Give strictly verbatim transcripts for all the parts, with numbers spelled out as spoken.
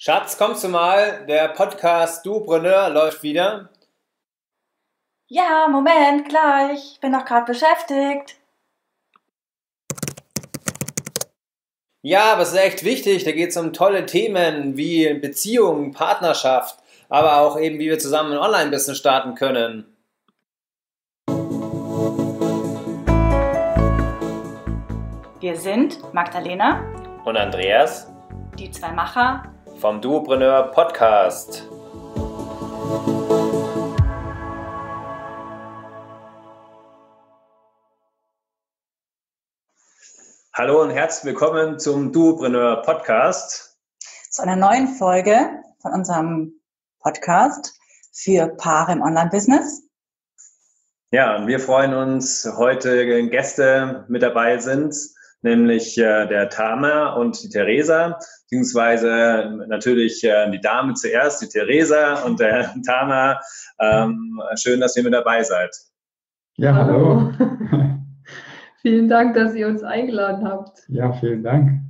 Schatz, kommst du mal? Der Podcast Duopreneur läuft wieder. Ja, Moment, gleich. Ich bin noch gerade beschäftigt. Ja, aber es ist echt wichtig. Da geht es um tolle Themen wie Beziehungen, Partnerschaft, aber auch eben, wie wir zusammen ein Online-Business starten können. Wir sind Magdalena und Andreas, die zwei Macher vom Duopreneur Podcast. Hallo und herzlich willkommen zum Duopreneur Podcast. Zu einer neuen Folge von unserem Podcast für Paare im Online-Business. Ja, und wir freuen uns, heute Gäste mit dabei sind, nämlich äh, der Tamer und die Teresa, beziehungsweise natürlich äh, die Dame zuerst, die Teresa und der Tamer. Ähm, schön, dass ihr mit dabei seid. Ja, hallo. hallo. Vielen Dank, dass ihr uns eingeladen habt. Ja, vielen Dank.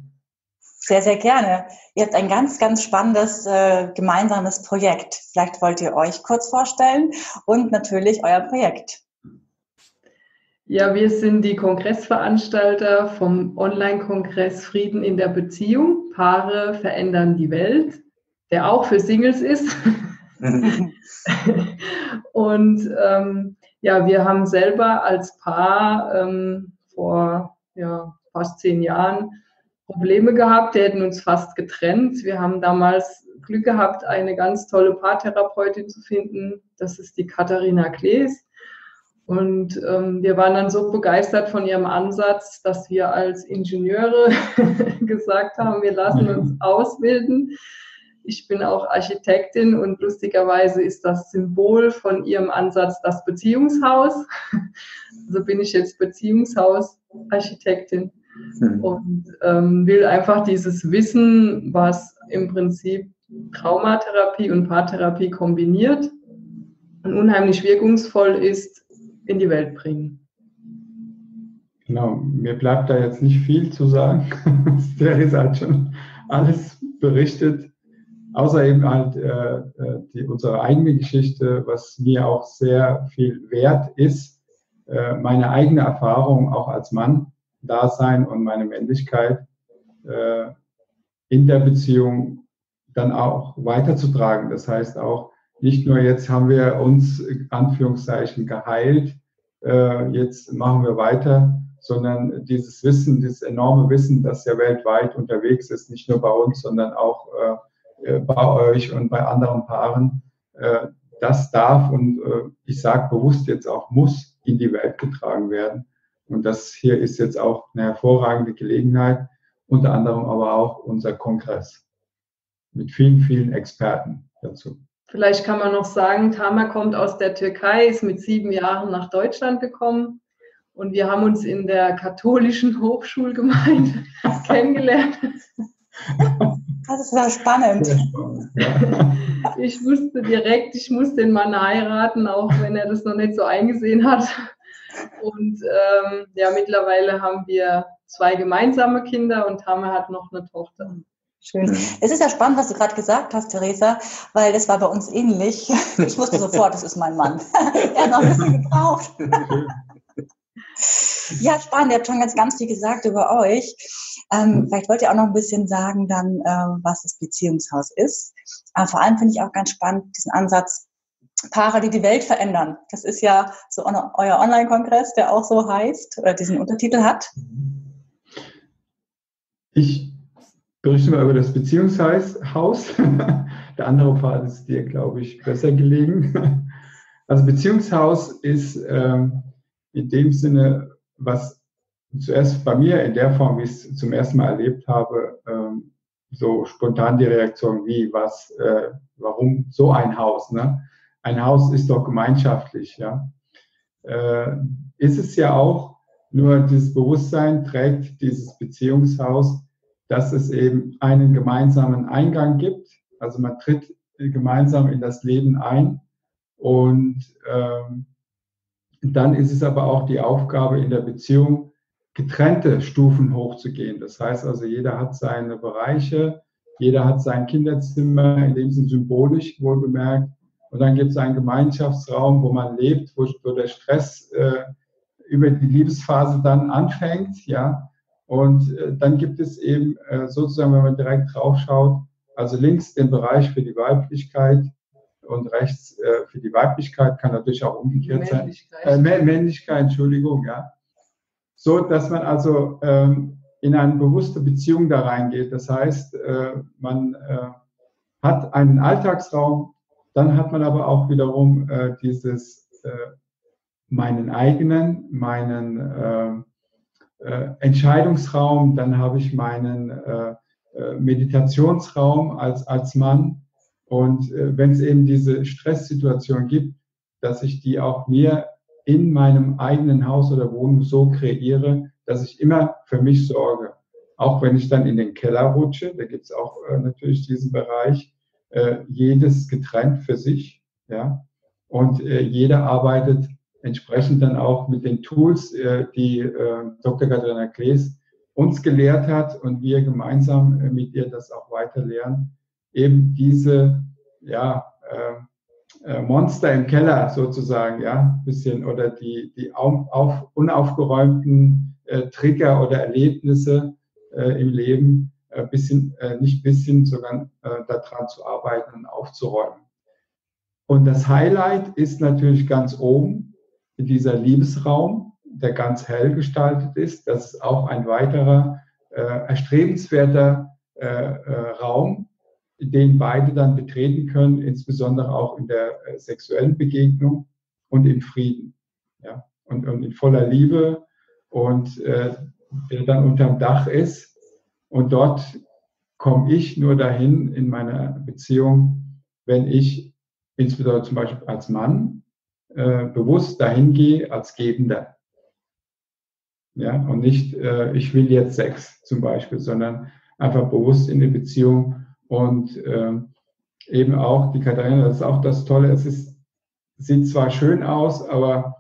Sehr, sehr gerne. Ihr habt ein ganz, ganz spannendes äh, gemeinsames Projekt. Vielleicht wollt ihr euch kurz vorstellen und natürlich euer Projekt. Ja, wir sind die Kongressveranstalter vom Online-Kongress Frieden in der Beziehung. Paare verändern die Welt, der auch für Singles ist. Und ähm, ja, wir haben selber als Paar ähm, vor ja, fast zehn Jahren Probleme gehabt. Die hätten uns fast getrennt. Wir haben damals Glück gehabt, eine ganz tolle Paartherapeutin zu finden. Das ist die Katharina Klees. Und ähm, wir waren dann so begeistert von ihrem Ansatz, dass wir als Ingenieure gesagt haben, wir lassen uns ausbilden. Ich bin auch Architektin und lustigerweise ist das Symbol von ihrem Ansatz das Beziehungshaus. Also bin ich jetzt Beziehungshausarchitektin mhm. und ähm, will einfach dieses Wissen, was im Prinzip Traumatherapie und Paartherapie kombiniert und unheimlich wirkungsvoll ist, in die Welt bringen. Genau, mir bleibt da jetzt nicht viel zu sagen. Theresa hat schon alles berichtet, außer eben halt äh, die, unsere eigene Geschichte, was mir auch sehr viel wert ist, äh, meine eigene Erfahrung auch als Mann, Dasein und meine Männlichkeit äh, in der Beziehung dann auch weiterzutragen. Das heißt auch, nicht nur jetzt haben wir uns, Anführungszeichen, geheilt, äh, jetzt machen wir weiter, sondern dieses Wissen, dieses enorme Wissen, das ja weltweit unterwegs ist, nicht nur bei uns, sondern auch äh, bei euch und bei anderen Paaren, äh, das darf und äh, ich sage bewusst jetzt auch, muss in die Welt getragen werden. Und das hier ist jetzt auch eine hervorragende Gelegenheit, unter anderem aber auch unser Kongress mit vielen, vielen Experten dazu. Vielleicht kann man noch sagen, Tamer kommt aus der Türkei, ist mit sieben Jahren nach Deutschland gekommen und wir haben uns in der katholischen Hochschulgemeinde kennengelernt. Das ist ja spannend. Ich wusste direkt, ich muss den Mann heiraten, auch wenn er das noch nicht so eingesehen hat. Und ähm, ja, mittlerweile haben wir zwei gemeinsame Kinder und Tamer hat noch eine Tochter. Schön. Es ist ja spannend, was du gerade gesagt hast, Teresa, weil das war bei uns ähnlich. Ich wusste sofort, das ist mein Mann. Er hat noch ein bisschen gebraucht. Ja, spannend. Ihr habt schon ganz, ganz viel gesagt über euch. Ähm, vielleicht wollt ihr auch noch ein bisschen sagen, dann, äh, was das Beziehungshaus ist. Aber vor allem finde ich auch ganz spannend diesen Ansatz, Paare, die die Welt verändern. Das ist ja so euer Online-Kongress, der auch so heißt oder diesen Untertitel hat. Ich berichten wir über das Beziehungshaus. Der andere Part ist dir, glaube ich, besser gelegen. Also Beziehungshaus ist ähm, in dem Sinne, was zuerst bei mir in der Form, wie ich es zum ersten Mal erlebt habe, ähm, so spontan die Reaktion wie, was, äh, warum so ein Haus? Ne? Ein Haus ist doch gemeinschaftlich. Ja? Äh, ist es ja auch, nur dieses Bewusstsein trägt dieses Beziehungshaus, dass es eben einen gemeinsamen Eingang gibt. Also man tritt gemeinsam in das Leben ein. Und ähm, dann ist es aber auch die Aufgabe in der Beziehung, getrennte Stufen hochzugehen. Das heißt also, jeder hat seine Bereiche, Jeder hat sein Kinderzimmer, in dem sind symbolisch wohlbemerkt. Und dann gibt es einen Gemeinschaftsraum, wo man lebt, wo, wo der Stress äh, über die Liebesphase dann anfängt. Ja? Und äh, dann gibt es eben äh, sozusagen, wenn man direkt drauf schaut, also links den Bereich für die Weiblichkeit und rechts äh, für die Weiblichkeit, kann natürlich auch umgekehrt sein. Äh, Männlichkeit, Entschuldigung, ja. So, dass man also ähm, in eine bewusste Beziehung da reingeht. Das heißt, äh, man äh, hat einen Alltagsraum, dann hat man aber auch wiederum äh, dieses äh, meinen eigenen, meinen äh, äh, Entscheidungsraum, dann habe ich meinen äh, Meditationsraum als, als Mann. Und äh, wenn es eben diese Stresssituation gibt, dass ich die auch mir in meinem eigenen Haus oder Wohnung so kreiere, dass ich immer für mich sorge. Auch wenn ich dann in den Keller rutsche, da gibt es auch äh, natürlich diesen Bereich, Äh, jedes getrennt für sich, ja, und äh, jeder arbeitet entsprechend dann auch mit den Tools, äh, die äh, Doktor Katharina Klees uns gelehrt hat und wir gemeinsam äh, mit ihr das auch weiter lernen, eben diese, ja, äh, äh, Monster im Keller sozusagen, ja, bisschen, oder die, die auf, auf, unaufgeräumten äh, Trigger oder Erlebnisse äh, im Leben, bisschen, äh, nicht bisschen, sondern äh, daran zu arbeiten und aufzuräumen. Und das Highlight ist natürlich ganz oben, dieser Liebesraum, der ganz hell gestaltet ist. Das ist auch ein weiterer äh, erstrebenswerter äh, äh, Raum, den beide dann betreten können, insbesondere auch in der äh, sexuellen Begegnung und im Frieden, ja? und, und in voller Liebe, und äh, der dann unterm Dach ist. Und dort komme ich nur dahin in meiner Beziehung, wenn ich, insbesondere zum Beispiel als Mann, äh, bewusst dahin gehe als Gebender. Ja, und nicht, äh, ich will jetzt Sex zum Beispiel, sondern einfach bewusst in die Beziehung. Und äh, eben auch die Katharina, das ist auch das Tolle, es ist, sieht zwar schön aus, aber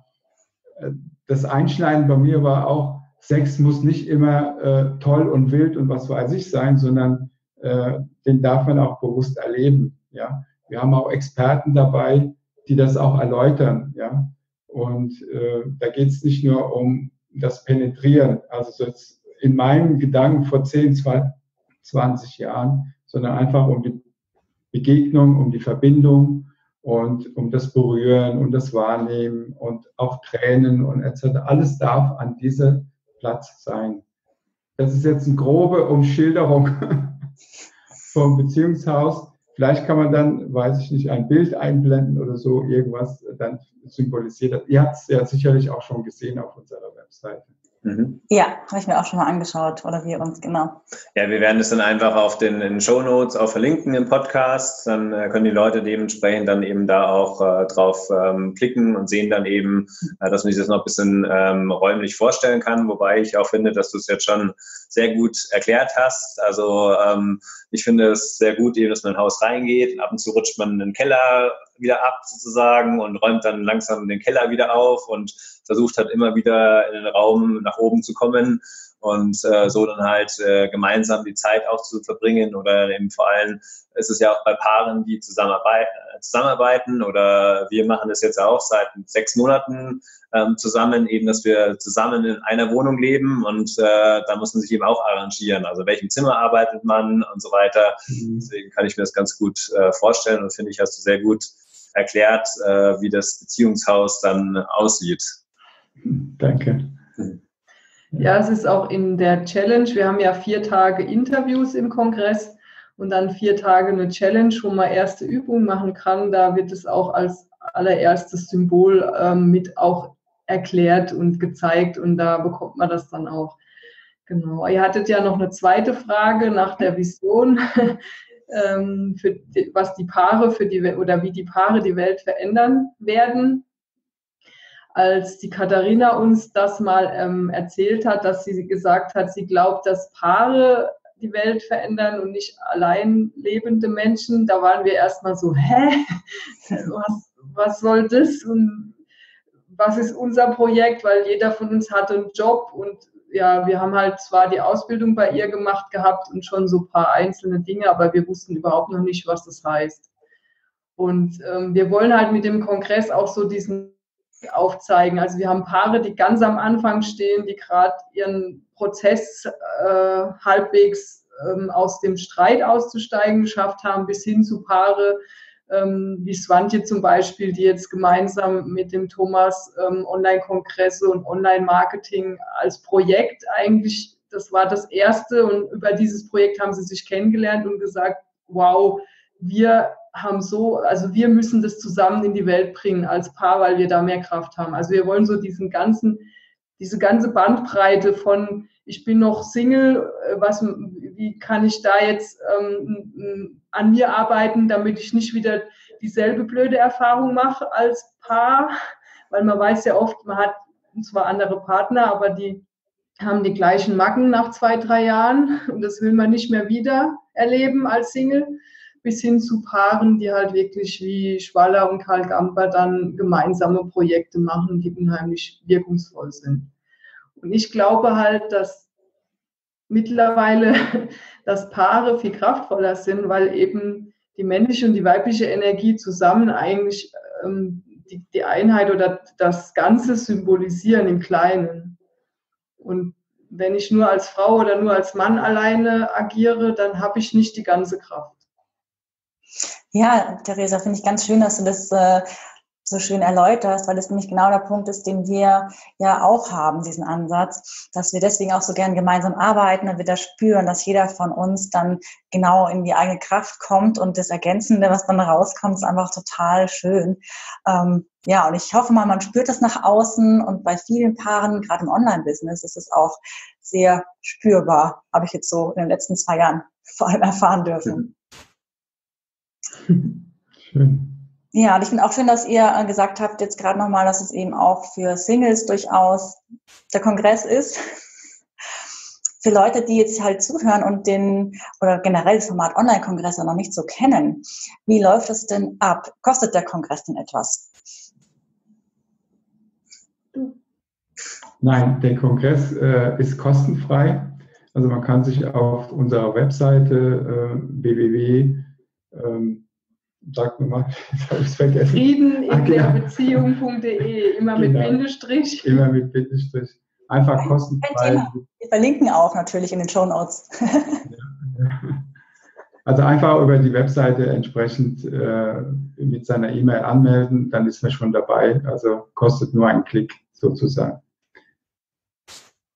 äh, das Einschneiden bei mir war auch, Sex muss nicht immer äh, toll und wild und was weiß ich sein, sondern äh, den darf man auch bewusst erleben. Ja? Wir haben auch Experten dabei, die das auch erläutern. Ja? Und äh, da geht es nicht nur um das Penetrieren, also so jetzt in meinen Gedanken vor zehn, zwanzig Jahren, sondern einfach um die Begegnung, um die Verbindung und um das Berühren und das Wahrnehmen und auch Tränen und et cetera. Alles darf an dieser Platz sein. Das ist jetzt eine grobe Umschilderung vom Beziehungshaus. Vielleicht kann man dann, weiß ich nicht, ein Bild einblenden oder so, irgendwas dann symbolisiert. Ihr habt es ja sicherlich auch schon gesehen auf unserer Webseite. Mhm. Ja, habe ich mir auch schon mal angeschaut, oder wir uns, genau. Ja, wir werden es dann einfach auf den, in den Shownotes auch verlinken im Podcast. Dann äh, können die Leute dementsprechend dann eben da auch äh, drauf ähm, klicken und sehen dann eben, äh, dass man sich das noch ein bisschen ähm, räumlich vorstellen kann. Wobei ich auch finde, dass du es jetzt schon sehr gut erklärt hast. Also ähm, ich finde es sehr gut, eben, dass man in ein Haus reingeht und ab und zu rutscht man in den Keller wieder ab sozusagen und räumt dann langsam den Keller wieder auf und versucht halt immer wieder in den Raum nach oben zu kommen und äh, so dann halt äh, gemeinsam die Zeit auch zu verbringen, oder eben vor allem ist es ja auch bei Paaren, die zusammenarbeiten, zusammenarbeiten oder wir machen das jetzt auch seit sechs Monaten ähm, zusammen, eben dass wir zusammen in einer Wohnung leben, und äh, da muss man sich eben auch arrangieren, also in welchem Zimmer arbeitet man und so weiter. Mhm. Deswegen kann ich mir das ganz gut äh, vorstellen und finde ich, hast du sehr gut erklärt, äh, wie das Beziehungshaus dann aussieht. Danke. Ja, es ist auch in der Challenge, wir haben ja vier Tage Interviews im Kongress und dann vier Tage eine Challenge, wo man erste Übungen machen kann. Da wird es auch als allererstes Symbol ähm, mit auch erklärt und gezeigt, und da bekommt man das dann auch. Genau. Ihr hattet ja noch eine zweite Frage nach der Vision, ähm, für die, was die Paare für die oder wie die Paare die Welt verändern werden. Als die Katharina uns das mal ähm, erzählt hat, dass sie gesagt hat, sie glaubt, dass Paare die Welt verändern und nicht allein lebende Menschen, da waren wir erstmal so, hä? Was, was soll das? Und was ist unser Projekt? Weil jeder von uns hat einen Job und ja, wir haben halt zwar die Ausbildung bei ihr gemacht gehabt und schon so ein paar einzelne Dinge, aber wir wussten überhaupt noch nicht, was das heißt. Und ähm, wir wollen halt mit dem Kongress auch so diesen aufzeigen. Also wir haben Paare, die ganz am Anfang stehen, die gerade ihren Prozess äh, halbwegs ähm, aus dem Streit auszusteigen geschafft haben, bis hin zu Paare ähm, wie Swantje zum Beispiel, die jetzt gemeinsam mit dem Thomas ähm, Online-Kongresse und Online-Marketing als Projekt eigentlich, das war das erste, und über dieses Projekt haben sie sich kennengelernt und gesagt, wow, wir haben so, also wir müssen das zusammen in die Welt bringen als Paar, weil wir da mehr Kraft haben. Also wir wollen so diesen ganzen, diese ganze Bandbreite von, ich bin noch Single, was, wie kann ich da jetzt ähm, an mir arbeiten, damit ich nicht wieder dieselbe blöde Erfahrung mache als Paar, weil man weiß ja oft, man hat zwar andere Partner, aber die haben die gleichen Macken nach zwei, drei Jahren und das will man nicht mehr wieder erleben als Single. Bis hin zu Paaren, die halt wirklich wie Schwaller und Karl Gamper dann gemeinsame Projekte machen, die unheimlich wirkungsvoll sind. Und ich glaube halt, dass mittlerweile dass Paare viel kraftvoller sind, weil eben die männliche und die weibliche Energie zusammen eigentlich ähm, die, die Einheit oder das Ganze symbolisieren im Kleinen. Und wenn ich nur als Frau oder nur als Mann alleine agiere, dann habe ich nicht die ganze Kraft. Ja, Teresa, finde ich ganz schön, dass du das äh, so schön erläuterst, weil das nämlich genau der Punkt ist, den wir ja auch haben, diesen Ansatz, dass wir deswegen auch so gern gemeinsam arbeiten und wir da spüren, dass jeder von uns dann genau in die eigene Kraft kommt und das Ergänzende, was dann rauskommt, ist einfach total schön. Ähm, ja, und ich hoffe mal, man spürt das nach außen und bei vielen Paaren, gerade im Online-Business, ist es auch sehr spürbar, habe ich jetzt so in den letzten zwei Jahren vor allem erfahren dürfen. Schön. Ja, und ich finde auch schön, dass ihr gesagt habt, jetzt gerade nochmal, dass es eben auch für Singles durchaus der Kongress ist. Für Leute, die jetzt halt zuhören und den, oder generell das Format Online-Kongresse noch nicht so kennen, wie läuft es denn ab? Kostet der Kongress denn etwas? Nein, der Kongress äh, ist kostenfrei. Also man kann sich auf unserer Webseite äh, w w w punkt Ähm, sag mir mal, jetzt habe ich es vergessen. Frieden in der Beziehung punkt de, immer genau. Mit Bindestrich. Immer mit Bindestrich. Einfach kostenfrei. Wir verlinken auch natürlich in den Shownotes. Also einfach über die Webseite entsprechend äh, mit seiner E-Mail anmelden, dann ist man schon dabei. Also kostet nur einen Klick sozusagen.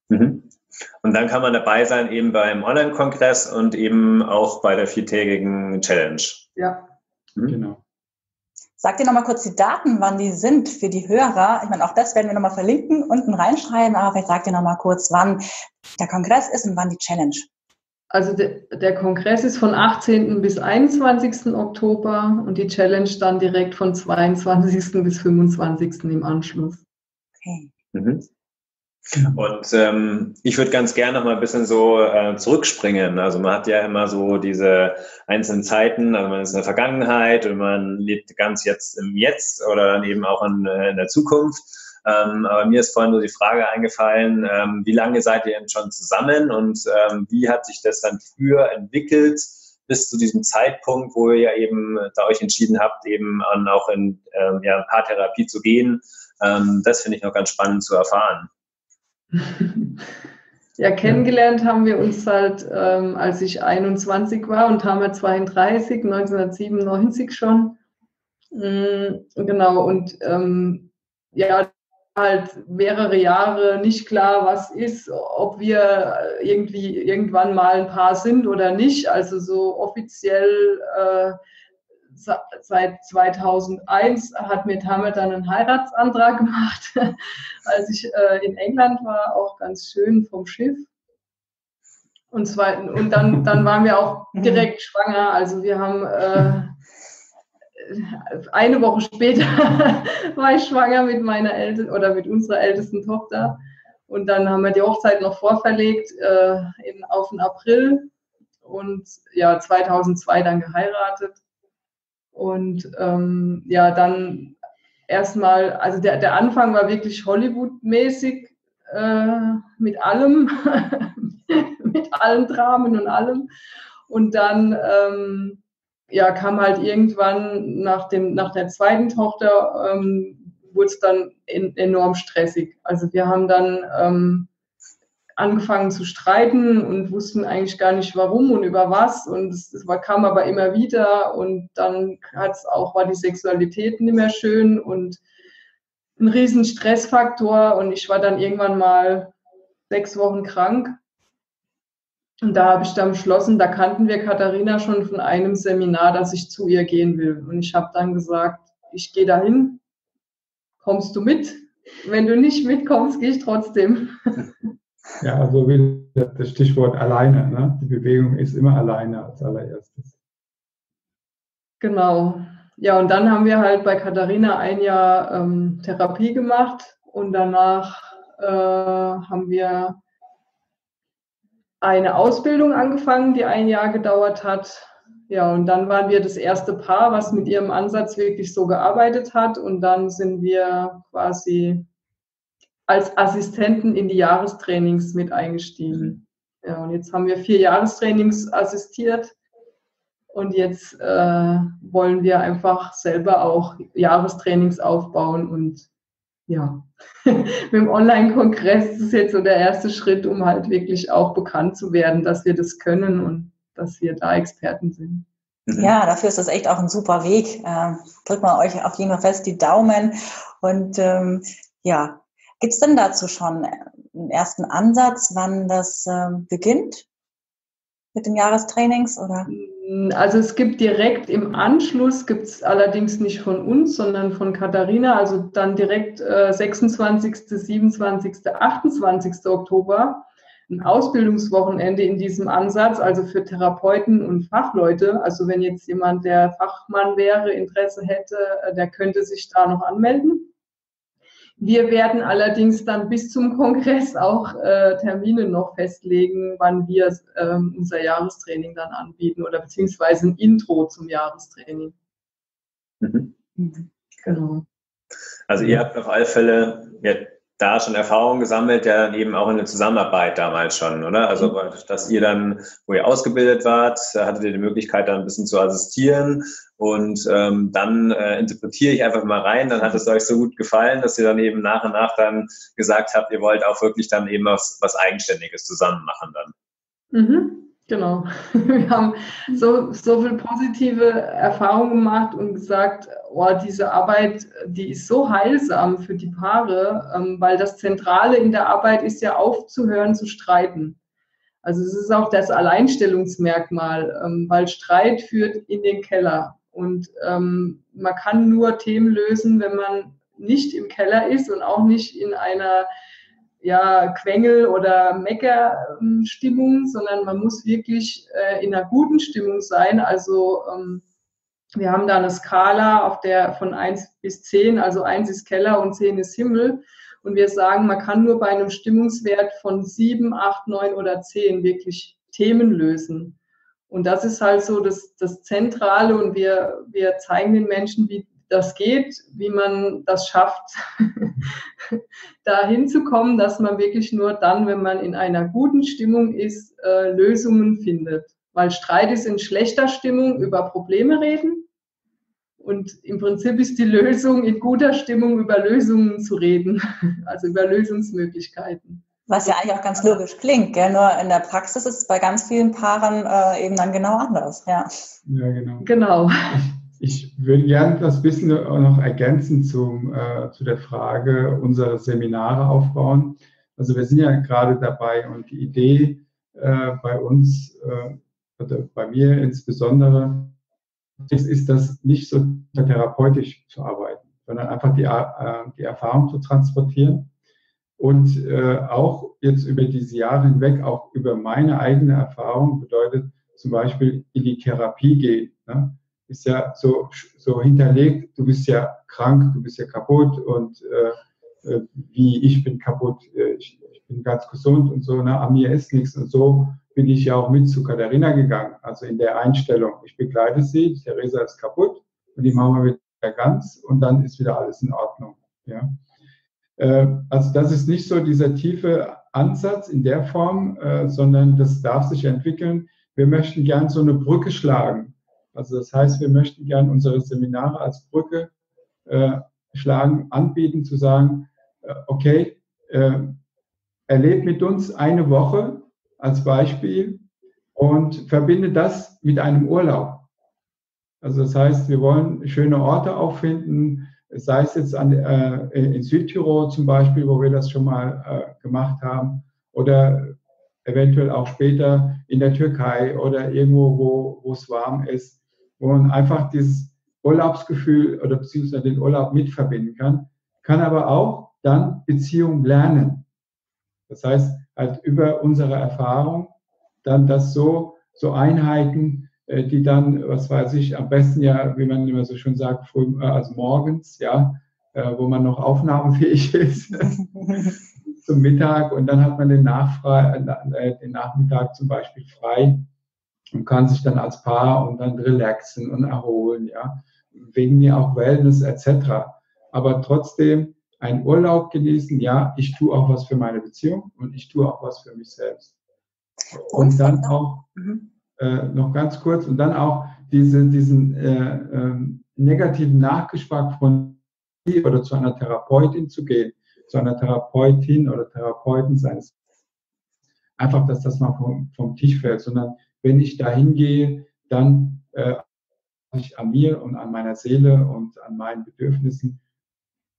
Mhm. Und dann kann man dabei sein, eben beim Online-Kongress und eben auch bei der viertägigen Challenge. Ja, mhm. Genau. Sagt ihr nochmal kurz die Daten, wann die sind für die Hörer. Ich meine, auch das werden wir nochmal verlinken, unten reinschreiben, aber vielleicht sagt ihr nochmal kurz, wann der Kongress ist und wann die Challenge. Also de, der Kongress ist von achtzehnten bis einundzwanzigsten Oktober und die Challenge dann direkt von zweiundzwanzigsten bis fünfundzwanzigsten im Anschluss. Okay. Mhm. Und ähm, ich würde ganz gerne noch mal ein bisschen so äh, zurückspringen. Also man hat ja immer so diese einzelnen Zeiten, also man ist in der Vergangenheit und man lebt ganz jetzt im Jetzt oder dann eben auch in, in der Zukunft. Ähm, aber mir ist vorhin nur die Frage eingefallen, ähm, wie lange seid ihr denn schon zusammen und ähm, wie hat sich das dann früher entwickelt bis zu diesem Zeitpunkt, wo ihr ja eben da euch entschieden habt, eben an, auch in ähm, ja, Paartherapie zu gehen. Ähm, das finde ich noch ganz spannend zu erfahren. Ja, kennengelernt haben wir uns halt, ähm, als ich einundzwanzig war und Tamer zweiunddreißig, neunzehnhundertsiebenundneunzig schon. Mhm, genau, und ähm, ja, halt mehrere Jahre nicht klar, was ist, ob wir irgendwie irgendwann mal ein Paar sind oder nicht. Also so offiziell äh, seit zweitausendeins hat mir Tamer dann einen Heiratsantrag gemacht, als ich äh, in England war, auch ganz schön vom Schiff. Und, zwar, und dann, dann waren wir auch direkt schwanger. Also wir haben äh, eine Woche später war ich schwanger mit meiner Ält- oder mit unserer ältesten Tochter. Und dann haben wir die Hochzeit noch vorverlegt äh, in, auf den April und ja zweitausendzwei dann geheiratet. Und ähm, ja, dann erstmal, also der, der Anfang war wirklich Hollywood-mäßig, äh, mit allem, mit allen Dramen und allem. Und dann ähm, ja, kam halt irgendwann nach, dem, nach der zweiten Tochter, ähm, wurde es dann in, enorm stressig. Also wir haben dann ähm, angefangen zu streiten und wussten eigentlich gar nicht warum und über was, und es, es war, kam aber immer wieder, und dann hat's auch, war die Sexualität nicht mehr schön und ein riesen Stressfaktor, und ich war dann irgendwann mal sechs Wochen krank, und da habe ich dann beschlossen, da kannten wir Katharina schon von einem Seminar, dass ich zu ihr gehen will, und ich habe dann gesagt, ich gehe dahin, kommst du mit? Wenn du nicht mitkommst, gehe ich trotzdem. Ja, so wie das Stichwort alleine, ne? Die Bewegung ist immer alleine als allererstes. Genau. Ja, und dann haben wir halt bei Katharina ein Jahr ähm, Therapie gemacht, und danach äh, haben wir eine Ausbildung angefangen, die ein Jahr gedauert hat. Ja, und dann waren wir das erste Paar, was mit ihrem Ansatz wirklich so gearbeitet hat, und dann sind wir quasi als Assistenten in die Jahrestrainings mit eingestiegen. Ja, und jetzt haben wir vier Jahrestrainings assistiert, und jetzt äh, wollen wir einfach selber auch Jahrestrainings aufbauen, und ja, mit dem Online-Kongress ist jetzt so der erste Schritt, um halt wirklich auch bekannt zu werden, dass wir das können und dass wir da Experten sind. Ja, dafür ist das echt auch ein super Weg. Ähm, drückt mal euch auf jeden Fall fest die Daumen, und ähm, ja, gibt es denn dazu schon einen ersten Ansatz, wann das ähm, beginnt mit den Jahrestrainings? Oder? Also es gibt direkt im Anschluss, gibt es allerdings nicht von uns, sondern von Katharina, also dann direkt äh, sechsundzwanzigsten, siebenundzwanzigsten, achtundzwanzigsten Oktober, ein Ausbildungswochenende in diesem Ansatz, also für Therapeuten und Fachleute. Also wenn jetzt jemand, der Fachmann wäre, Interesse hätte, der könnte sich da noch anmelden. Wir werden allerdings dann bis zum Kongress auch äh, Termine noch festlegen, wann wir ähm, unser Jahrestraining dann anbieten oder beziehungsweise ein Intro zum Jahrestraining. Mhm. Genau. Also ihr habt auf alle Fälle ja, da schon Erfahrungen gesammelt, ja dann eben auch in der Zusammenarbeit damals schon, oder? Also dass ihr dann, wo ihr ausgebildet wart, hattet ihr die Möglichkeit, da ein bisschen zu assistieren. Und ähm, dann äh, interpretiere ich einfach mal rein, dann hat es euch so gut gefallen, dass ihr dann eben nach und nach dann gesagt habt, ihr wollt auch wirklich dann eben was, was Eigenständiges zusammen machen dann. Mhm, genau. Wir haben so, so viel positive Erfahrungen gemacht und gesagt, oh, diese Arbeit, die ist so heilsam für die Paare, ähm, weil das Zentrale in der Arbeit ist ja aufzuhören zu streiten. Also es ist auch das Alleinstellungsmerkmal, ähm, weil Streit führt in den Keller. Und ähm, man kann nur Themen lösen, wenn man nicht im Keller ist und auch nicht in einer ja, Quengel- oder Mecker-Stimmung, sondern man muss wirklich äh, in einer guten Stimmung sein. Also ähm, wir haben da eine Skala auf der von eins bis zehn, also eins ist Keller und zehn ist Himmel. Und wir sagen, man kann nur bei einem Stimmungswert von sieben, acht, neun oder zehn wirklich Themen lösen. Und das ist halt so das, das Zentrale, und wir, wir zeigen den Menschen, wie das geht, wie man das schafft, da hinzukommen, dass man wirklich nur dann, wenn man in einer guten Stimmung ist, äh, Lösungen findet. Weil Streit ist in schlechter Stimmung, über Probleme reden, und im Prinzip ist die Lösung, in guter Stimmung über Lösungen zu reden, also über Lösungsmöglichkeiten. Was ja eigentlich auch ganz logisch klingt, gell? Nur in der Praxis ist es bei ganz vielen Paaren äh, eben dann genau anders. Ja, ja genau. genau. Ich würde gerne das bisschen noch ergänzen zum, äh, zu der Frage, unsere Seminare aufbauen. Also wir sind ja gerade dabei, und die Idee äh, bei uns, äh, oder bei mir insbesondere, ist, ist das nicht so therapeutisch zu arbeiten, sondern einfach die, äh, die Erfahrung zu transportieren. Und äh, auch jetzt über diese Jahre hinweg, auch über meine eigene Erfahrung, bedeutet zum Beispiel in die Therapie gehen, ne? Ist ja so, so hinterlegt, du bist ja krank, du bist ja kaputt, und äh, wie ich bin kaputt, ich, ich bin ganz gesund und so, ne? An mir ist nichts, und so bin ich ja auch mit zu Katharina gegangen, also in der Einstellung, ich begleite sie, Teresa ist kaputt und die machen wir wieder ganz, und dann ist wieder alles in Ordnung, ja. Äh, also das ist nicht so dieser tiefe Ansatz in der Form, äh, sondern das darf sich entwickeln. Wir möchten gern so eine Brücke schlagen. Also das heißt, wir möchten gern unsere Seminare als Brücke äh, schlagen, anbieten, zu sagen, äh, okay, äh, erlebt mit uns eine Woche als Beispiel und verbinde das mit einem Urlaub. Also das heißt, wir wollen schöne Orte auch finden, sei es jetzt an, äh, in Südtirol zum Beispiel, wo wir das schon mal äh, gemacht haben, oder eventuell auch später in der Türkei oder irgendwo, wo, wo es warm ist, wo man einfach dieses Urlaubsgefühl oder beziehungsweise den Urlaub mitverbinden kann, kann aber auch dann Beziehung lernen. Das heißt, halt über unsere Erfahrung dann das so, so Einheiten, die dann, was weiß ich, am besten ja, wie man immer so schön sagt, früh, also morgens, ja, wo man noch aufnahmefähig ist, zum Mittag, und dann hat man den, Nachfrei, äh, den Nachmittag zum Beispiel frei und kann sich dann als Paar und dann relaxen und erholen, ja, wegen mir auch Wellness et cetera. Aber trotzdem einen Urlaub genießen, ja, ich tue auch was für meine Beziehung und ich tue auch was für mich selbst. Und dann auch, äh, noch ganz kurz, und dann auch diese, diesen äh, äh, negativen Nachgeschmack von oder zu einer Therapeutin zu gehen, zu einer Therapeutin oder Therapeuten seines, einfach, dass das mal vom, vom Tisch fällt, sondern wenn ich da hingehe, dann äh, ich an mir und an meiner Seele und an meinen Bedürfnissen.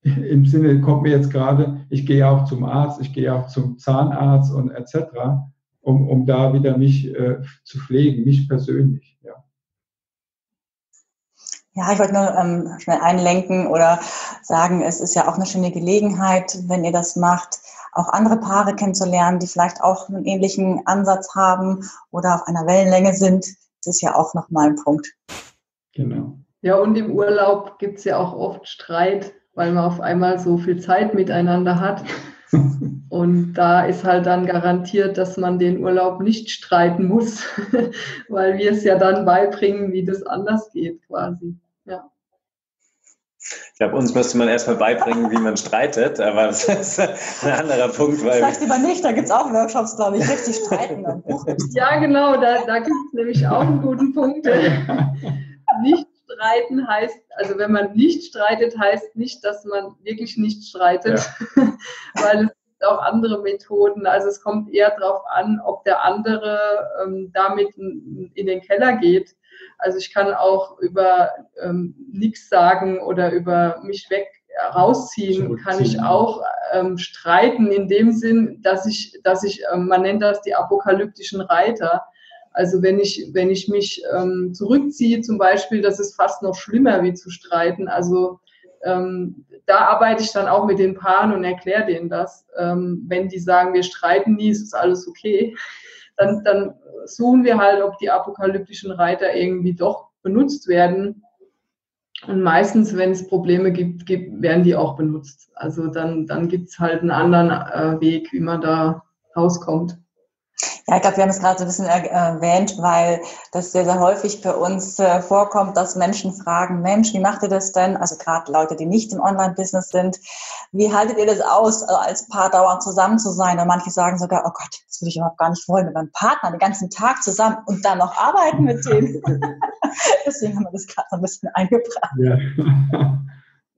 Im Sinne kommt mir jetzt gerade, ich gehe auch zum Arzt, ich gehe auch zum Zahnarzt und et cetera, um, um da wieder mich äh, zu pflegen, mich persönlich, ja. Ja, ich wollte nur ähm, schnell einlenken oder sagen, es ist ja auch eine schöne Gelegenheit, wenn ihr das macht, auch andere Paare kennenzulernen, die vielleicht auch einen ähnlichen Ansatz haben oder auf einer Wellenlänge sind. Das ist ja auch nochmal ein Punkt. Genau. Ja, und im Urlaub gibt es ja auch oft Streit, weil man auf einmal so viel Zeit miteinander hat. Und da ist halt dann garantiert, dass man den Urlaub nicht streiten muss, weil wir es ja dann beibringen, wie das anders geht quasi. Ja. Ich glaube, uns müsste man erstmal beibringen, wie man streitet, aber das ist ein anderer Punkt. Weil vielleicht lieber nicht, da gibt es auch Workshops, glaube ich, richtig streiten. Ja, genau, da, da gibt es nämlich auch einen guten Punkt. Nicht streiten heißt, also wenn man nicht streitet, heißt nicht, dass man wirklich nicht streitet, ja. Weil es gibt auch andere Methoden. Also es kommt eher darauf an, ob der andere ähm, damit in den Keller geht. Also ich kann auch über ähm, nichts sagen oder über mich weg rausziehen, kann ich auch ähm, streiten in dem Sinn, dass ich, dass ich, ähm, man nennt das die apokalyptischen Reiter. Also wenn ich, wenn ich mich ähm, zurückziehe zum Beispiel, das ist fast noch schlimmer, wie zu streiten. Also ähm, da arbeite ich dann auch mit den Paaren und erkläre denen das. Ähm, wenn die sagen, wir streiten nie, es ist alles okay, dann, dann suchen wir halt, ob die apokalyptischen Reiter irgendwie doch benutzt werden. Und meistens, wenn es Probleme gibt, gibt werden die auch benutzt. Also dann, dann gibt es halt einen anderen äh, Weg, wie man da rauskommt. Ja, ich glaube, wir haben es gerade so ein bisschen erwähnt, weil das sehr, sehr häufig bei uns äh, vorkommt, dass Menschen fragen, Mensch, wie macht ihr das denn? Also gerade Leute, die nicht im Online-Business sind. Wie haltet ihr das aus, als Paar dauernd zusammen zu sein? Und manche sagen sogar, oh Gott, das würde ich überhaupt gar nicht wollen, mit meinem Partner den ganzen Tag zusammen und dann noch arbeiten mit dem. Deswegen haben wir das gerade so ein bisschen eingebracht. Ja.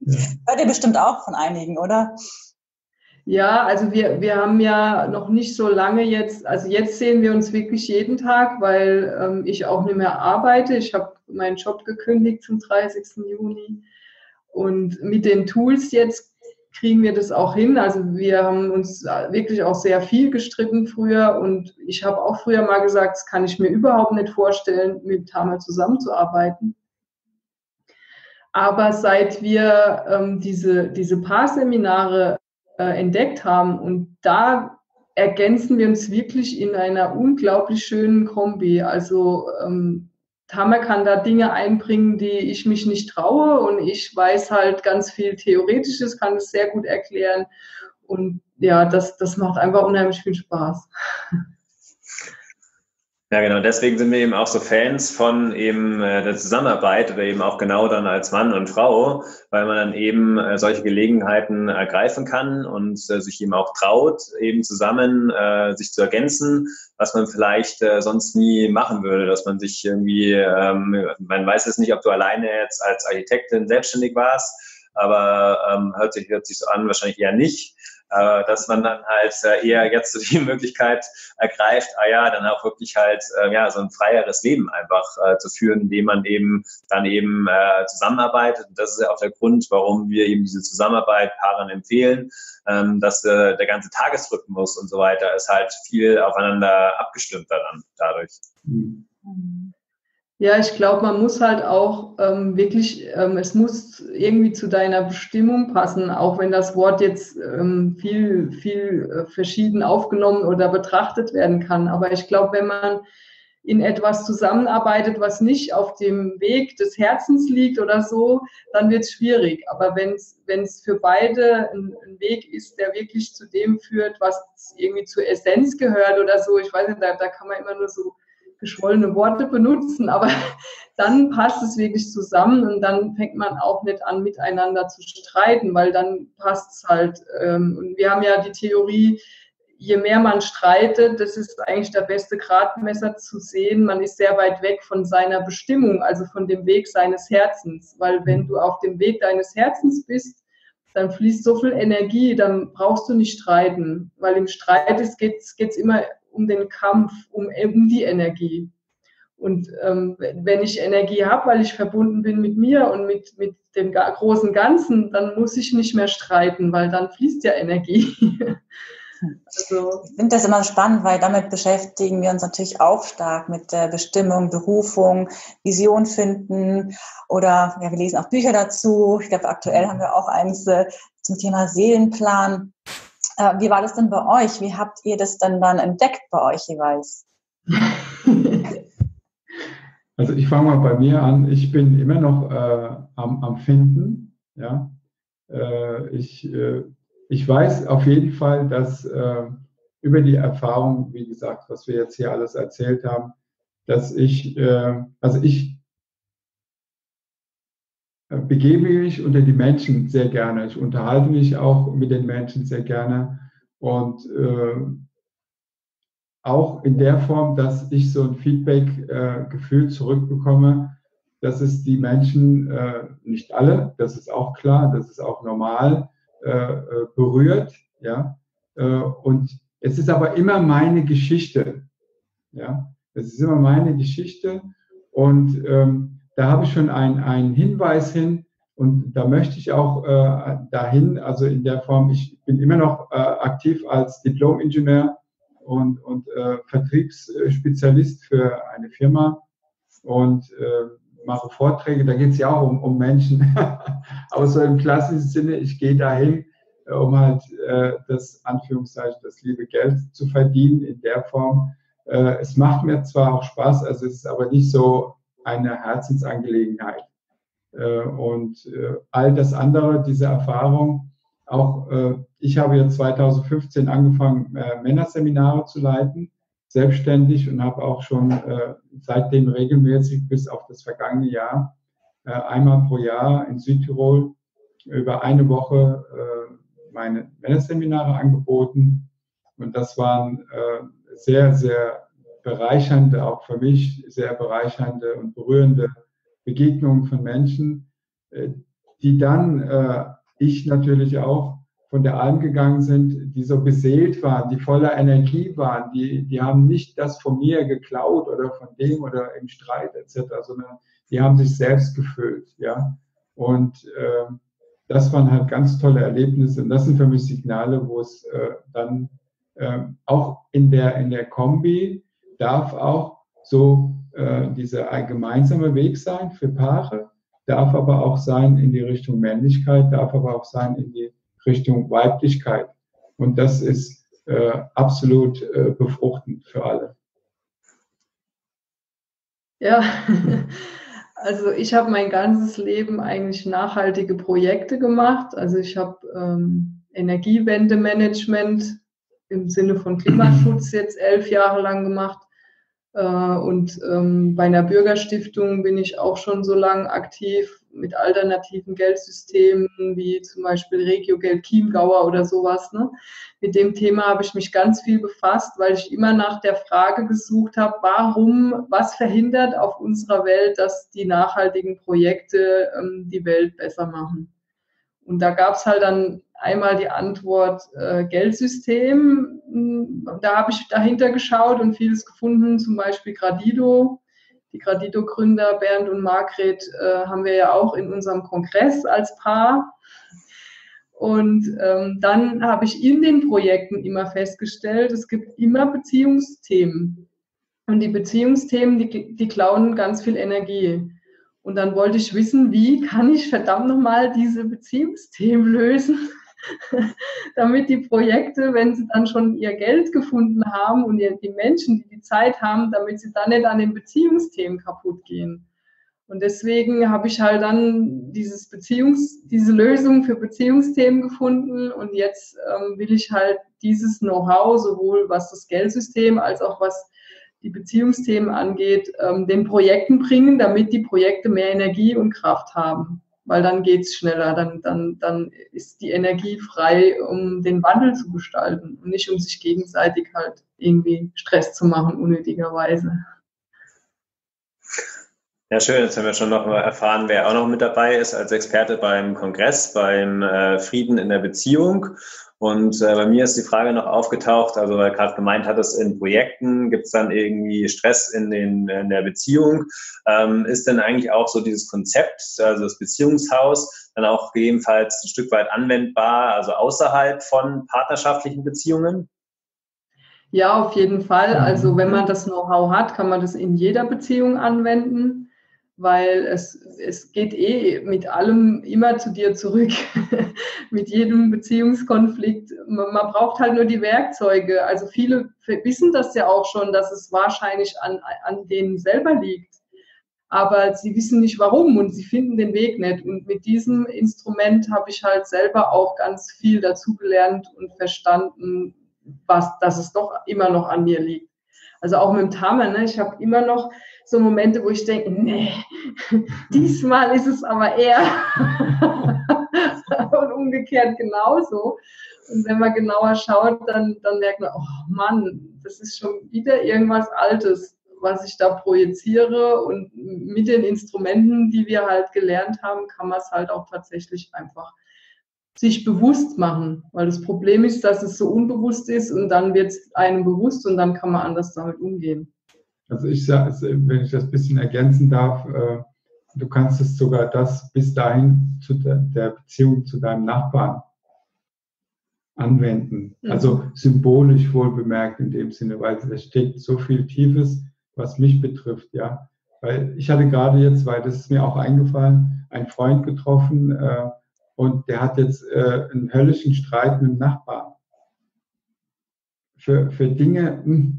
Ja. Hört ihr bestimmt auch von einigen, oder? Ja, also wir, wir haben ja noch nicht so lange jetzt, also jetzt sehen wir uns wirklich jeden Tag, weil ähm, ich auch nicht mehr arbeite. Ich habe meinen Job gekündigt zum dreißigsten Juni. Und mit den Tools jetzt kriegen wir das auch hin. Also wir haben uns wirklich auch sehr viel gestritten früher. Und ich habe auch früher mal gesagt, das kann ich mir überhaupt nicht vorstellen, mit Tamer zusammenzuarbeiten. Aber seit wir ähm, diese, diese Paarseminare entdeckt haben. Und da ergänzen wir uns wirklich in einer unglaublich schönen Kombi. Also ähm, Tamer kann da Dinge einbringen, die ich mich nicht traue, und ich weiß halt ganz viel Theoretisches, kann es sehr gut erklären, und ja, das, das macht einfach unheimlich viel Spaß. Ja, genau. Deswegen sind wir eben auch so Fans von eben äh, der Zusammenarbeit oder eben auch genau dann als Mann und Frau, weil man dann eben äh, solche Gelegenheiten ergreifen kann und äh, sich eben auch traut, eben zusammen äh, sich zu ergänzen, was man vielleicht äh, sonst nie machen würde, dass man sich irgendwie, ähm, man weiß es nicht, ob du alleine jetzt als Architektin selbstständig warst, aber ähm, hört sich, hört sich so an, wahrscheinlich eher nicht. Äh, dass man dann halt äh, eher jetzt so die Möglichkeit ergreift, ah ja, dann auch wirklich halt äh, ja so ein freieres Leben einfach äh, zu führen, indem man eben dann eben äh, zusammenarbeitet. Und das ist ja auch der Grund, warum wir eben diese Zusammenarbeit Paaren empfehlen, ähm, dass äh, der ganze Tagesrhythmus und so weiter ist halt viel aufeinander abgestimmt dann dadurch. Mhm. Ja, ich glaube, man muss halt auch ähm, wirklich, ähm, es muss irgendwie zu deiner Bestimmung passen, auch wenn das Wort jetzt ähm, viel, viel äh, verschieden aufgenommen oder betrachtet werden kann. Aber ich glaube, wenn man in etwas zusammenarbeitet, was nicht auf dem Weg des Herzens liegt oder so, dann wird es schwierig. Aber wenn es für beide ein, ein Weg ist, der wirklich zu dem führt, was irgendwie zur Essenz gehört oder so, ich weiß nicht, da, da kann man immer nur so geschwollene Worte benutzen, aber dann passt es wirklich zusammen und dann fängt man auch nicht an, miteinander zu streiten, weil dann passt es halt. Und wir haben ja die Theorie, je mehr man streitet, das ist eigentlich der beste Gradmesser zu sehen, man ist sehr weit weg von seiner Bestimmung, also von dem Weg seines Herzens, weil wenn du auf dem Weg deines Herzens bist, dann fließt so viel Energie, dann brauchst du nicht streiten, weil im Streit geht es immer um den Kampf, um, um die Energie. Und ähm, wenn ich Energie habe, weil ich verbunden bin mit mir und mit, mit dem großen Ganzen, dann muss ich nicht mehr streiten, weil dann fließt ja Energie. Also. Ich finde das immer spannend, weil damit beschäftigen wir uns natürlich auch stark mit der Bestimmung, Berufung, Vision finden oder ja, wir lesen auch Bücher dazu. Ich glaube, aktuell haben wir auch eins äh, zum Thema Seelenplan. Wie war das denn bei euch? Wie habt ihr das denn dann entdeckt bei euch jeweils? Also ich fange mal bei mir an. Ich bin immer noch äh, am, am Finden. Ja? Äh, ich, äh, ich weiß auf jeden Fall, dass äh, über die Erfahrung, wie gesagt, was wir jetzt hier alles erzählt haben, dass ich, äh, also ich begebe mich unter die Menschen sehr gerne. Ich unterhalte mich auch mit den Menschen sehr gerne und äh, auch in der Form, dass ich so ein Feedback-Gefühl äh, zurückbekomme, dass es die Menschen, äh, nicht alle, das ist auch klar, das ist auch normal, äh, berührt. Ja? Äh, und es ist aber immer meine Geschichte. Ja? Es ist immer meine Geschichte und ähm, da habe ich schon einen, einen Hinweis hin und da möchte ich auch äh, dahin, also in der Form, ich bin immer noch äh, aktiv als Diplom-Ingenieur und, und äh, Vertriebsspezialist für eine Firma und äh, mache Vorträge, da geht es ja auch um, um Menschen, aber so im klassischen Sinne, ich gehe dahin, äh, um halt äh, das, Anführungszeichen, das liebe Geld zu verdienen in der Form. Äh, es macht mir zwar auch Spaß, also es ist aber nicht so eine Herzensangelegenheit. Und all das andere, diese Erfahrung, auch ich habe ja zweitausendfünfzehn angefangen, Männerseminare zu leiten, selbstständig und habe auch schon seitdem regelmäßig bis auf das vergangene Jahr einmal pro Jahr in Südtirol über eine Woche meine Männerseminare angeboten. Und das waren sehr, sehr bereichernde, auch für mich sehr bereichernde und berührende Begegnungen von Menschen, die dann, äh, ich natürlich auch, von der Alm gegangen sind, die so beseelt waren, die voller Energie waren, die, die haben nicht das von mir geklaut oder von dem oder im Streit et cetera, sondern die haben sich selbst gefüllt. Ja? Und äh, das waren halt ganz tolle Erlebnisse und das sind für mich Signale, wo es äh, dann äh, auch in der, in der Kombi darf auch so äh, dieser gemeinsame Weg sein für Paare, darf aber auch sein in die Richtung Männlichkeit, darf aber auch sein in die Richtung Weiblichkeit. Und das ist äh, absolut äh, befruchtend für alle. Ja, also ich habe mein ganzes Leben eigentlich nachhaltige Projekte gemacht. Also ich habe ähm, Energiewendemanagement im Sinne von Klimaschutz jetzt elf Jahre lang gemacht. Äh, und ähm, bei einer Bürgerstiftung bin ich auch schon so lange aktiv mit alternativen Geldsystemen, wie zum Beispiel Regiogeld, Chiemgauer oder sowas. Ne? Mit dem Thema habe ich mich ganz viel befasst, weil ich immer nach der Frage gesucht habe, warum, was verhindert auf unserer Welt, dass die nachhaltigen Projekte ähm, die Welt besser machen. Und da gab es halt dann einmal die Antwort äh, Geldsystem. Da habe ich dahinter geschaut und vieles gefunden, zum Beispiel Gradido. Die Gradido-Gründer Bernd und Margret äh, haben wir ja auch in unserem Kongress als Paar. Und ähm, dann habe ich in den Projekten immer festgestellt, es gibt immer Beziehungsthemen. Und die Beziehungsthemen, die, die klauen ganz viel Energie. Und dann wollte ich wissen, wie kann ich verdammt nochmal diese Beziehungsthemen lösen, damit die Projekte, wenn sie dann schon ihr Geld gefunden haben und die Menschen, die die Zeit haben, damit sie dann nicht an den Beziehungsthemen kaputt gehen. Und deswegen habe ich halt dann dieses Beziehungs-, diese Lösung für Beziehungsthemen gefunden und jetzt ähm, will ich halt dieses Know-how, sowohl was das Geldsystem als auch was die Beziehungsthemen angeht, ähm, den Projekten bringen, damit die Projekte mehr Energie und Kraft haben. Weil dann geht es schneller, dann, dann, dann ist die Energie frei, um den Wandel zu gestalten und nicht um sich gegenseitig halt irgendwie Stress zu machen, unnötigerweise. Ja, schön, jetzt haben wir schon noch mal erfahren, wer auch noch mit dabei ist als Experte beim Kongress, beim äh, Frieden in der Beziehung. Und äh, bei mir ist die Frage noch aufgetaucht, also weil gerade gemeint hattest, in Projekten gibt es dann irgendwie Stress in, den, in der Beziehung. Ähm, ist denn eigentlich auch so dieses Konzept, also das Beziehungshaus, dann auch gegebenenfalls ein Stück weit anwendbar, also außerhalb von partnerschaftlichen Beziehungen? Ja, auf jeden Fall. Also wenn man das Know-how hat, kann man das in jeder Beziehung anwenden. Weil es, es geht eh mit allem immer zu dir zurück, mit jedem Beziehungskonflikt. Man, man braucht halt nur die Werkzeuge. Also viele wissen das ja auch schon, dass es wahrscheinlich an, an denen selber liegt. Aber sie wissen nicht warum und sie finden den Weg nicht. Und mit diesem Instrument habe ich halt selber auch ganz viel dazugelernt und verstanden, was, dass es doch immer noch an mir liegt. Also auch mit dem Tamer, ne? Ich habe immer noch so Momente, wo ich denke, nee, diesmal ist es aber eher und umgekehrt genauso. Und wenn man genauer schaut, dann, dann merkt man, oh Mann, das ist schon wieder irgendwas Altes, was ich da projiziere. Und mit den Instrumenten, die wir halt gelernt haben, kann man es halt auch tatsächlich einfach sich bewusst machen, weil das Problem ist, dass es so unbewusst ist und dann wird es einem bewusst und dann kann man anders damit umgehen. Also ich sage, wenn ich das ein bisschen ergänzen darf, du kannst es sogar das bis dahin zu der Beziehung zu deinem Nachbarn anwenden. Mhm. Also symbolisch wohl bemerkt in dem Sinne, weil es steckt so viel Tiefes, was mich betrifft, ja. Weil ich hatte gerade jetzt, weil das ist mir auch eingefallen, einen Freund getroffen, äh, und der hat jetzt äh, einen höllischen Streit mit dem Nachbarn. Für, für Dinge, mh.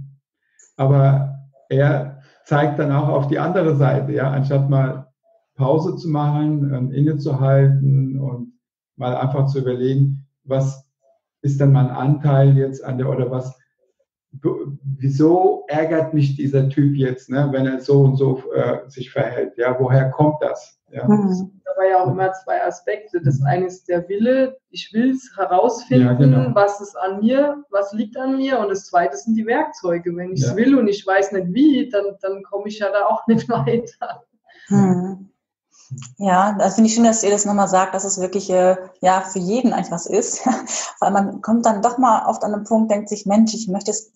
Aber er zeigt dann auch auf die andere Seite, ja, anstatt mal Pause zu machen und innezuhalten und mal einfach zu überlegen, was ist denn mein Anteil jetzt an der, oder was, wieso ärgert mich dieser Typ jetzt, ne, wenn er so und so äh, sich verhält, ja, woher kommt das? Ja. Mhm. Da war ja auch immer zwei Aspekte. Das eine ist der Wille, ich will es herausfinden, ja, genau. was ist an mir, was liegt an mir, und das zweite sind die Werkzeuge. Wenn ich es ja. will und ich weiß nicht wie, dann, dann komme ich ja da auch nicht weiter. Mhm. Ja, das finde ich schön, dass ihr das nochmal sagt, dass es wirklich äh, ja, für jeden eigentlich was ist. Weil man kommt dann doch mal oft an den Punkt, denkt sich, Mensch, ich möchte es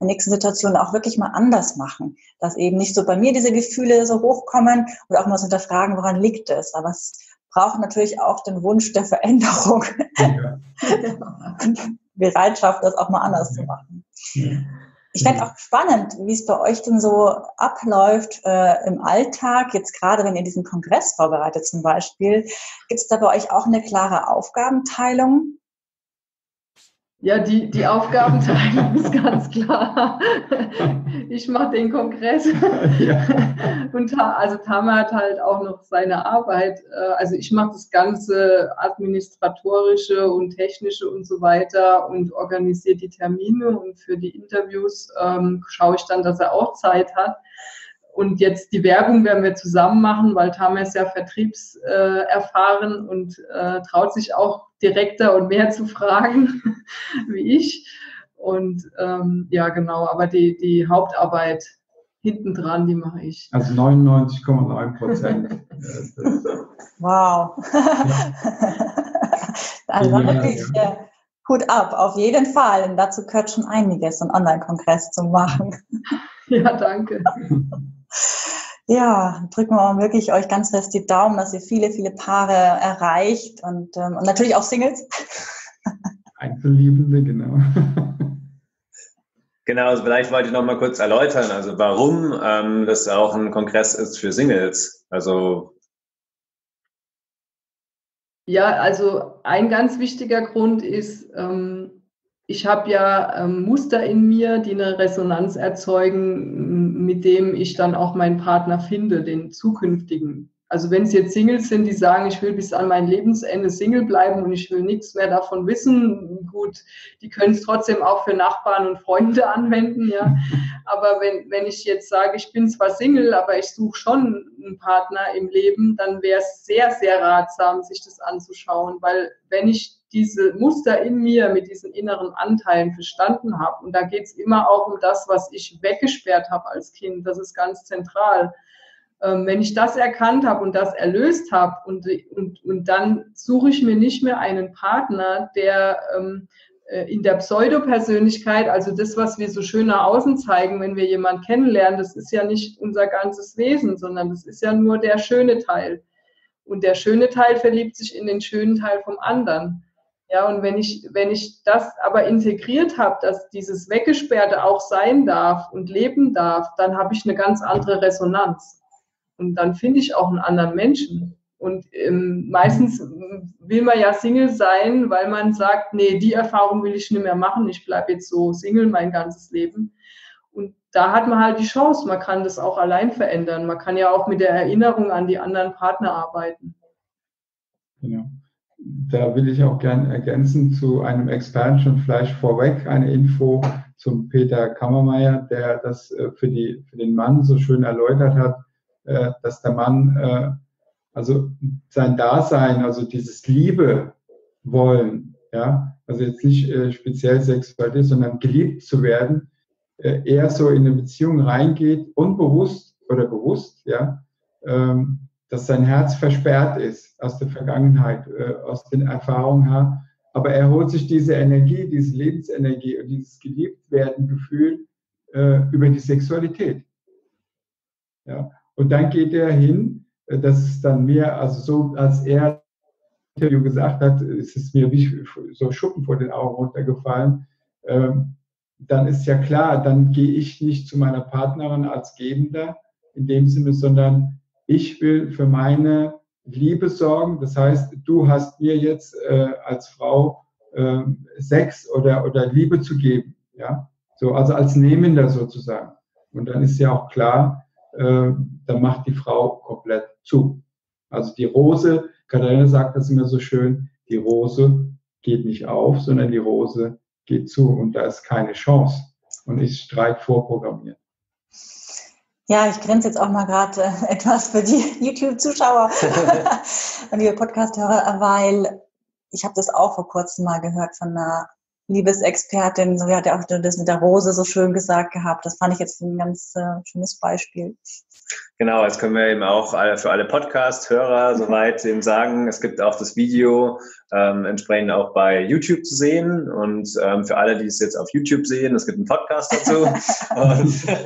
in der nächsten Situation auch wirklich mal anders machen. Dass eben nicht so bei mir diese Gefühle so hochkommen und auch mal so hinterfragen, woran liegt es. Aber es braucht natürlich auch den Wunsch der Veränderung. Ja. Bereitschaft, das auch mal anders ja. zu machen. Ja. Ich fände auch spannend, wie es bei euch denn so abläuft äh, im Alltag, jetzt gerade wenn ihr diesen Kongress vorbereitet zum Beispiel. Gibt es da bei euch auch eine klare Aufgabenteilung? Ja, die, die Aufgabenteilung ist ganz klar. Ich mache den Kongress. Ja. Und also Tamer hat halt auch noch seine Arbeit. Also ich mache das ganze administratorische und technische und so weiter und organisiere die Termine und für die Interviews ähm, schaue ich dann, dass er auch Zeit hat. Und jetzt die Werbung werden wir zusammen machen, weil Tamer ist ja vertriebserfahren äh, und äh, traut sich auch direkter und mehr zu fragen wie ich. Und ähm, ja, genau, aber die, die Hauptarbeit hinten dran, die mache ich. Also neunundneunzig Komma neun Prozent. Wow. Also wirklich ja, Hut ab, auf jeden Fall. Und dazu gehört schon einiges, einen Online-Kongress zu machen. Ja, danke. Ja, drücken wir wirklich euch ganz fest die Daumen, dass ihr viele, viele Paare erreicht und, ähm, und natürlich auch Singles. Einzelliebende, genau. Genau, also vielleicht wollte ich noch mal kurz erläutern, also warum ähm, das auch ein Kongress ist für Singles. Also ja, also ein ganz wichtiger Grund ist, ähm, ich habe ja ähm, Muster in mir, die eine Resonanz erzeugen, mit dem ich dann auch meinen Partner finde, den zukünftigen. Also wenn es jetzt Singles sind, die sagen, ich will bis an mein Lebensende Single bleiben und ich will nichts mehr davon wissen, gut, die können es trotzdem auch für Nachbarn und Freunde anwenden, ja. Aber wenn, wenn ich jetzt sage, ich bin zwar Single, aber ich suche schon einen Partner im Leben, dann wäre es sehr, sehr ratsam, sich das anzuschauen, weil wenn ich diese Muster in mir mit diesen inneren Anteilen verstanden habe. Und da geht es immer auch um das, was ich weggesperrt habe als Kind. Das ist ganz zentral. Ähm, wenn ich das erkannt habe und das erlöst habe und, und, und dann suche ich mir nicht mehr einen Partner, der ähm, in der Pseudopersönlichkeit, also das, was wir so schön nach außen zeigen, wenn wir jemanden kennenlernen, das ist ja nicht unser ganzes Wesen, sondern das ist ja nur der schöne Teil. Und der schöne Teil verliebt sich in den schönen Teil vom anderen. Ja, und wenn ich, wenn ich das aber integriert habe, dass dieses Weggesperrte auch sein darf und leben darf, dann habe ich eine ganz andere Resonanz. Und dann finde ich auch einen anderen Menschen. Und ähm, meistens will man ja Single sein, weil man sagt, nee, die Erfahrung will ich nicht mehr machen, ich bleibe jetzt so Single mein ganzes Leben. Und da hat man halt die Chance, man kann das auch allein verändern. Man kann ja auch mit der Erinnerung an die anderen Partner arbeiten. Genau. Da will ich auch gerne ergänzen zu einem Experten schon vielleicht vorweg eine Info zum Peter Kammermeier, der das für, die, für den Mann so schön erläutert hat, dass der Mann, also sein Dasein, also dieses Liebe wollen, ja, also jetzt nicht speziell sexuell ist, sondern geliebt zu werden, eher so in eine Beziehung reingeht, unbewusst oder bewusst, ja, dass sein Herz versperrt ist aus der Vergangenheit, äh, aus den Erfahrungen her. Aber er holt sich diese Energie, diese Lebensenergie und dieses Geliebtwerden-Gefühl äh, über die Sexualität. Ja. Und dann geht er hin, äh, das ist dann mir, also so als er im Interview gesagt hat, ist es mir wie so Schuppen vor den Augen runtergefallen, ähm, dann ist ja klar, dann gehe ich nicht zu meiner Partnerin als Gebender in dem Sinne, sondern ich will für meine Liebe sorgen. Das heißt, du hast mir jetzt äh, als Frau äh, Sex oder, oder Liebe zu geben. Ja? So, also als Nehmender sozusagen. Und dann ist ja auch klar, äh, dann macht die Frau komplett zu. Also die Rose, Katharina sagt das immer so schön, die Rose geht nicht auf, sondern die Rose geht zu. Und da ist keine Chance. Und ist Streit vorprogrammiert. Ja, ich grinse jetzt auch mal gerade äh, etwas für die YouTube-Zuschauer und die Podcast-Hörer, weil ich habe das auch vor kurzem mal gehört von einer Liebesexpertin, so hat ja auch das mit der Rose so schön gesagt gehabt. Das fand ich jetzt ein ganz äh, schönes Beispiel. Genau, jetzt können wir eben auch alle, für alle Podcast-Hörer soweit eben sagen, es gibt auch das Video ähm, entsprechend auch bei YouTube zu sehen und ähm, für alle, die es jetzt auf YouTube sehen, es gibt einen Podcast dazu und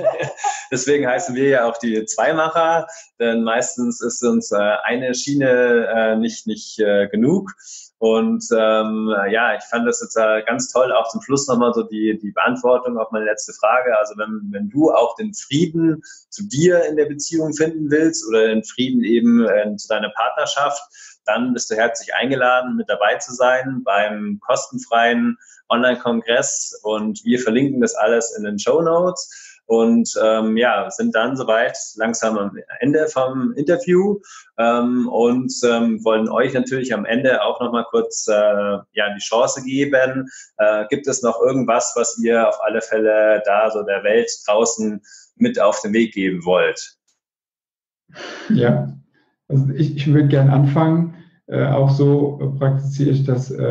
deswegen heißen wir ja auch die Zweimacher, denn meistens ist uns äh, eine Schiene äh, nicht, nicht äh, genug und ähm, ja, ich fand das jetzt äh, ganz toll, auch zum Schluss nochmal so die, die Beantwortung auf meine letzte Frage, also wenn, wenn du auch den Frieden zu dir in der Beziehung finden willst oder den Frieden eben äh, zu deiner Partnerschaft, dann bist du herzlich eingeladen, mit dabei zu sein beim kostenfreien Online-Kongress. Und wir verlinken das alles in den Shownotes. Und ähm, ja, sind dann soweit langsam am Ende vom Interview ähm, und ähm, wollen euch natürlich am Ende auch nochmal kurz äh, ja, die Chance geben. Äh, gibt es noch irgendwas, was ihr auf alle Fälle da so der Welt draußen mit auf den Weg geben wollt? Ja, also ich, ich würde gerne anfangen. Äh, auch so praktiziere ich das äh,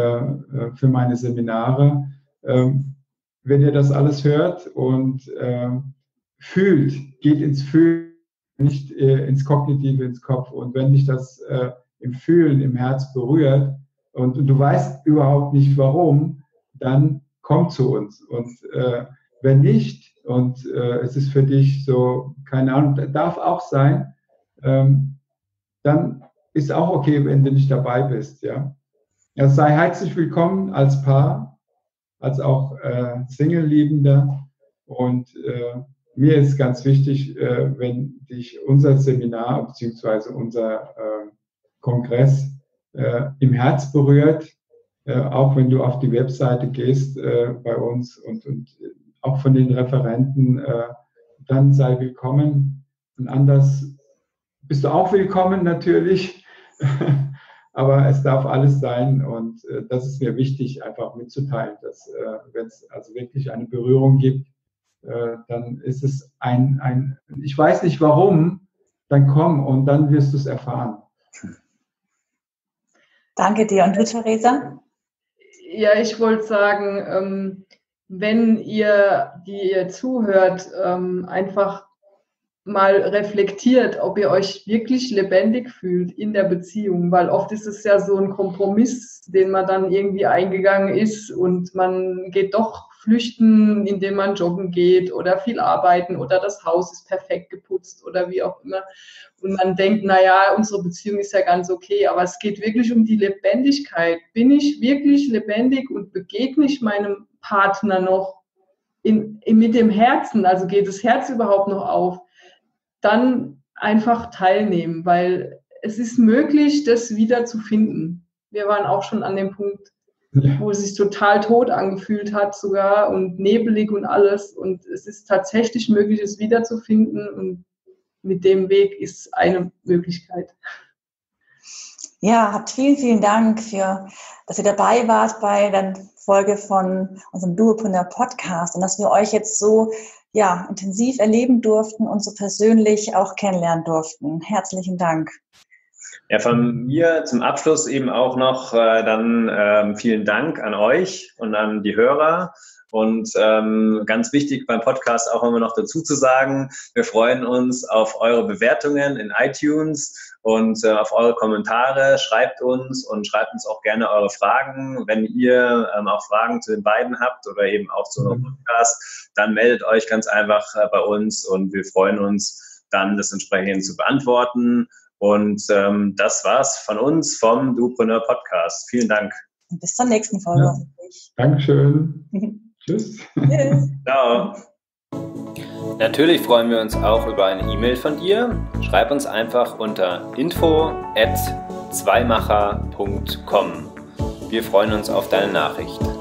für meine Seminare. Ähm, Wenn ihr das alles hört und äh, fühlt, geht ins Fühlen, nicht äh, ins Kognitive, ins Kopf. Und wenn dich das äh, im Fühlen, im Herz berührt und, und du weißt überhaupt nicht warum, dann komm zu uns. Und äh, wenn nicht und äh, es ist für dich so, keine Ahnung, darf auch sein, ähm, dann ist auch okay, wenn du nicht dabei bist. Ja? Ja, sei herzlich willkommen als Paar, als auch äh, Single-Liebender. Und äh, mir ist ganz wichtig, äh, wenn dich unser Seminar bzw. unser äh, Kongress äh, im Herz berührt, äh, auch wenn du auf die Webseite gehst äh, bei uns und, und auch von den Referenten, äh, dann sei willkommen. Und anders bist du auch willkommen natürlich. Aber es darf alles sein und äh, das ist mir wichtig, einfach mitzuteilen, dass äh, wenn es also wirklich eine Berührung gibt, äh, dann ist es ein, ein, ich weiß nicht warum, dann komm und dann wirst du es erfahren. Danke dir. Und du, Teresa? Ja, ich wollte sagen, ähm, wenn ihr, die ihr zuhört, ähm, einfach mal reflektiert, ob ihr euch wirklich lebendig fühlt in der Beziehung, weil oft ist es ja so ein Kompromiss, den man dann irgendwie eingegangen ist und man geht doch flüchten, indem man joggen geht oder viel arbeiten oder das Haus ist perfekt geputzt oder wie auch immer. Und man denkt, naja, unsere Beziehung ist ja ganz okay, aber es geht wirklich um die Lebendigkeit. Bin ich wirklich lebendig und begegne ich meinem Partner noch in, in, mit dem Herzen? Also geht das Herz überhaupt noch auf? Dann einfach teilnehmen, weil es ist möglich, das wieder zu finden. Wir waren auch schon an dem Punkt, ja, wo es sich total tot angefühlt hat sogar und nebelig und alles. Und es ist tatsächlich möglich, es wiederzufinden. Und mit dem Weg ist eine Möglichkeit. Ja, habt vielen, vielen Dank, für, dass ihr dabei wart bei der Folge von unserem Duopreneur Podcast und dass wir euch jetzt so ja, intensiv erleben durften und so persönlich auch kennenlernen durften. Herzlichen Dank. Ja, von mir zum Abschluss eben auch noch äh, dann äh, vielen Dank an euch und an die Hörer. Und ähm, ganz wichtig beim Podcast auch immer noch dazu zu sagen, wir freuen uns auf eure Bewertungen in iTunes und äh, auf eure Kommentare. Schreibt uns und schreibt uns auch gerne eure Fragen. Wenn ihr ähm, auch Fragen zu den beiden habt oder eben auch zu unserem Podcast, dann meldet euch ganz einfach äh, bei uns und wir freuen uns dann, das entsprechend zu beantworten. Und ähm, das war's von uns vom Duopreneur Podcast. Vielen Dank. Und bis zur nächsten Folge. Ja. Dankeschön. Tschüss. Tschüss. Ciao. Natürlich freuen wir uns auch über eine E-Mail von dir. Schreib uns einfach unter info at zweimacher punkt com. Wir freuen uns auf deine Nachricht.